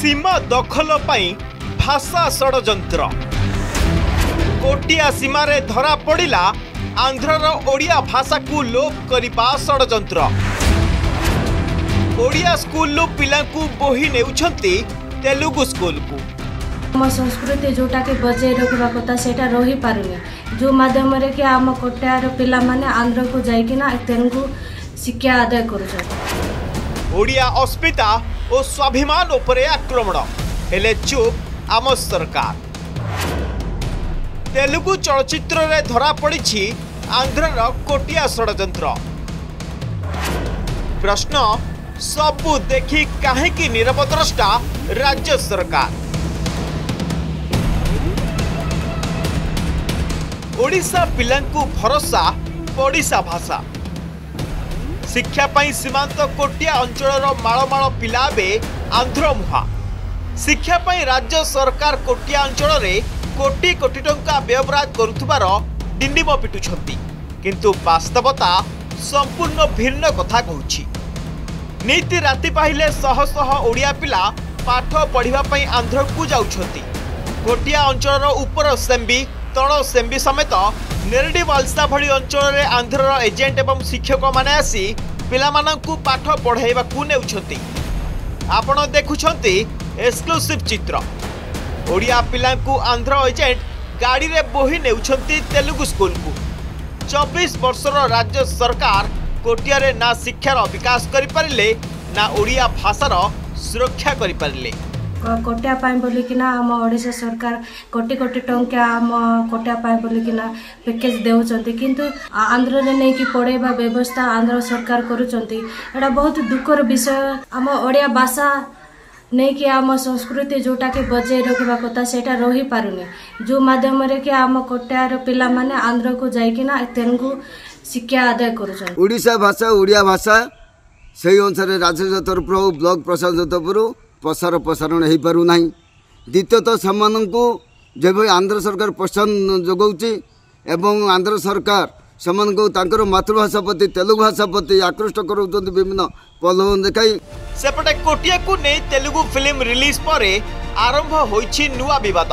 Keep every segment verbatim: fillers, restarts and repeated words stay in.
सीमा दखल पाई भाषा षड़यंत्र। कोटिया सीमारे धरा पड़ा आंध्रर ओडिया भाषा को लोप करने षड़यंत्र। ओडिया स्कूल पिलांकु बोही नेउछंती तेलुगु स्कूल को। आम संस्कृति जोटा के बजे रखा कथा से रही पारने जो मध्यम कि आम कोट्यार पिला माने आंध्र को जाइकिना तेलुगु शिक्षा आदाय करूछन। ओडिया अस्मिता और स्वाभिमान उपरे आक्रमण हेले चुप आम सरकार। तेलुगु चलचित्र रे धरा पड़ी आंध्रर कोटिया षड़यंत्र। प्रश्न सबू देखी कहीं नीरव द्रष्टा राज्य सरकार। ओडिशा पिलांकु भरोसा ओडिशा भाषा शिक्षा पाई सीमांत कोटिया अंचल मालमाल पिला आंध्र मुहा। शिक्षा पाई राज्य सरकार कोटिया अंचल रे कोटी कोटी टंका व्ययबराज करुथबार डिंडिम पिटुछंती, किंतु वास्तवता संपूर्ण भिन्न कथा कहूची। नीति राति पाहिले शह शह ओडिया पिला पाठ पढ़िबा पई आंध्र को जाउछंती। कोटिया अंचल उपर सेम्बी तळ सेम्बी समेत नेरडी वालसा भली अंचल रे आंध्रर एजेंट एवं शिक्षक माने आसी पिला माननकु पाठ पढ़ाइबा को नेउछंती। आपण देखुछंती एक्सक्लूसिव चित्र। ओडिया पिलांकु आंध्र एजेंट गाड़ी रे बोही नेउछंती तेलुगु स्कूल को। चौबीस वर्षर राज्य सरकार कोटिया रे ना शिक्षार विकास करि परले ना ओडिया भाषार सुरक्षा करि परले। कोटिया पाई बोली कि ना हम ओडिसा सरकार कोटी कोटी टंका हम कोटिया पाई बोली कि ना पैकेज देउचंती, किंतु आंध्र रे नै कि पढेबा व्यवस्था आंध्र सरकार करूचंती। एडा बहुत दुखर विषय। हम ओडिया भाषा नै कि हम संस्कृति जोटा के बजे रखा कथा सेटा रही पारने जो माध्यम रे कि हम कोटियार पिला माने आंध्र को जाइकिना तेलुगु शिक्षा आदाय करूछन। ओडिशा भाषा ओडिया भाषा से अनुसार राज्य तरफ ब्लक प्रशासन तरफ प्रसार प्रसारण हो पार ना। द्वितीयतः से जब आंध्र सरकार प्रोत्साहन जोगाउची एवं आंध्र सरकार से मातृभाषा प्रति तेलुगु भाषा प्रति आकृष्ट कराउछन विभिन्न प्रलोभन देखाई। सेपटे कोटिया को नहीं तेलुगु फिल्म रिलीज पर आरंभ होईछि नुआ विवाद।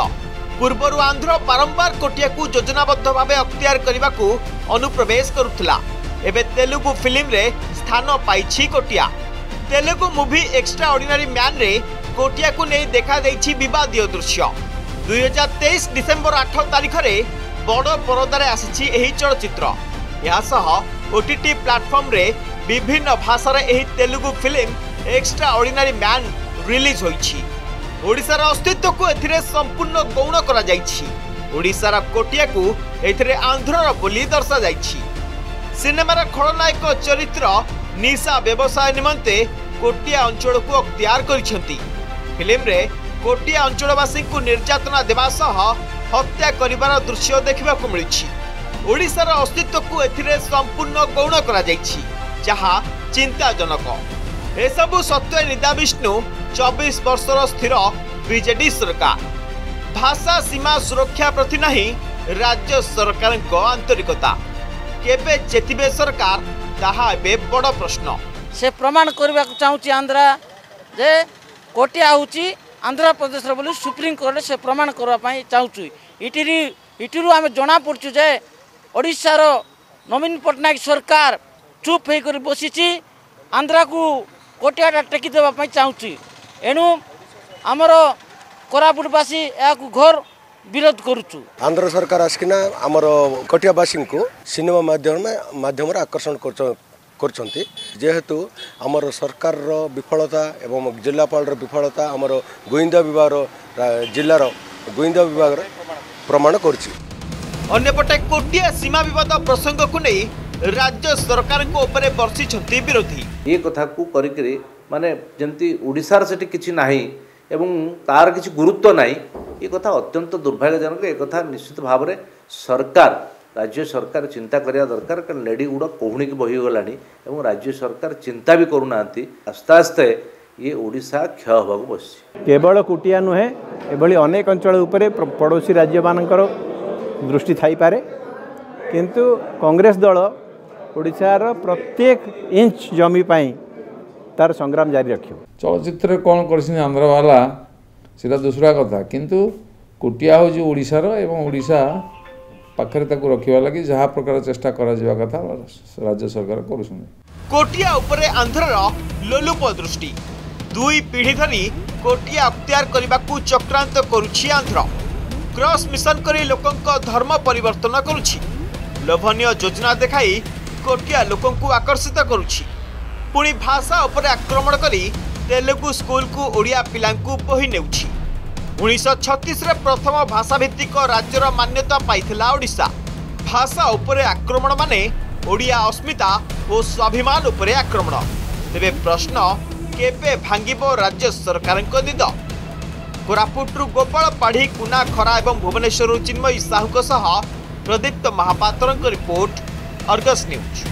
पूर्वर आंध्र बारंबार कोटिया को योजनाबद्ध भाव अख्तियार करने को अनुप्रवेश करुथला। एबे तेलुगु फिल्म रे स्थान पाई कोटिया। Telugu movie extra ordinary man रे कोटिया को नहीं देखा देछि विवादीय दृश्य। दुई हजार तेईस डिसेम्बर आठ तारिख रे बड़ परदार आसी चलचित्र। यासह ओटीटी प्लाटफॉर्म रे विभिन्न भाषार एही Telugu film extra ordinary man release होईछि। ओडिशार अस्तित्व को एथिरे संपूर्ण गौण करा जाइछि। ओडिशार कोटिया को एथिरे आंध्रर बोली दर्शा जाइछि। सिनेमार खलनायक चरित्र निशा व्यवसाय निमंते कोटिया अंचल को अख्तियार करिसेंती। फिल्म रे कोटिया अंचलवासी को निर्यातना देवा सह हत्या करिवार दृश्य देखा मिलुछि। ओडिशार अस्तित्व को एथिरे संपूर्ण गौण करा जाइछि, जहा चिंताजनक। ए सबु सत्य निदा विष्णु चौबीस वर्षर स्थिर बीजेडी सरकार। भाषा सीमा सुरक्षा प्रति नहीं राज्य सरकार को आंतरिकता। केबे चेतिबे सरकार ताहा बे बड़ प्रश्न। से प्रमाण करने को चाहूँ आंध्रा जे कोटिया होची आंध्र प्रदेश बोली सुप्रीम कोर्ट से प्रमाण करने चाहूँ। इटी इटी आम जना पड़ू जे ओडिशार नवीन पट्टनायक सरकार चुप होकर बसीची। आंध्रा को कोटिया टेकी देवाई चाहूँगी। एणु आमर कोरापुटवासी या घोर विरोध करुचु। आंध्र सरकार आसिकिना आमर कोटियावासी को सिनेमा माध्यम माध्यम आकर्षण करछंती। जेहेतु आमर सरकार विफलता एवं जिलापाल विफलता आमर गोविंदा विभाग जिलार गोविंदा विभाग प्रमाण करछि। अन्यपटे कोटिया सीमा विवाद प्रसंग को नहीं राज्य सरकार को ऊपर बर्षि छंती विरोधी। ये कथा को करी माने जंती ओडिसा से किसी नाही एवं तार किसी गुरुत्व नाही। ये कथा अत्यंत दुर्भाग्यजनक। ये कथा निश्चित भाव रे सरकार राज्य सरकार चिंता करिया दरकार। कारण लेडी गुड़ा कोहणी की बही गलानी एवं राज्य सरकार चिंता भी करू नांती। आस्ते आस्ते ये ओडिसा क्षय होगा बस। केवल कोटिया नुहे एभली अनेक अंचल उपरे पड़ोसी राज्य मानकर दृष्टि थाई पारे, किंतु कांग्रेस दल ओडिशार प्रत्येक इंच जमी पाई तार संग्राम जारी रखियो। चलचित्र कौन करछिन आंध्रवाला सेटा दूसरा कथा किंतु कोटिया होजी ओडिशार एवं ओडिशा पाखरे ताकू रखिबा लागि जहा प्रकार चेष्टा करा जिबा कथा राज्य सरकार करूछन। कोटिया उपरे आंध्रर लोलुप दृष्टि दुई पीढ़ी धरी कोटिया अख्तियार करबाकू चक्रांत करूछि आंध्र क्रॉस मिशन करी लोकंक धर्म परिवर्तन करूछि लोभनीय योजना देखाई कोटिया लोकंकू आकर्षित करूछि पुणी भाषा उपरे आक्रमण करी तेलुगु स्कूल को ओडिया पिलांकू बोही नेउछि। उन्नीस सौ छत्तीस रे प्रथम भाषा भित्तिक राज्यर मान्यता पाइथिला ओडिशा। भाषा उपरे आक्रमण माने ओडिया अस्मिता और स्वाभिमान उपरे आक्रमण। तेबे प्रश्न केबे भांगिबो राज्य सरकारक निद। कोरापुटरु गोपाल पाढ़ी कुना खरा एवं भुवनेश्वर चिन्मयी साहूक सह प्रदीप्त महापात्रक रिपोर्ट अर्गस न्यूज।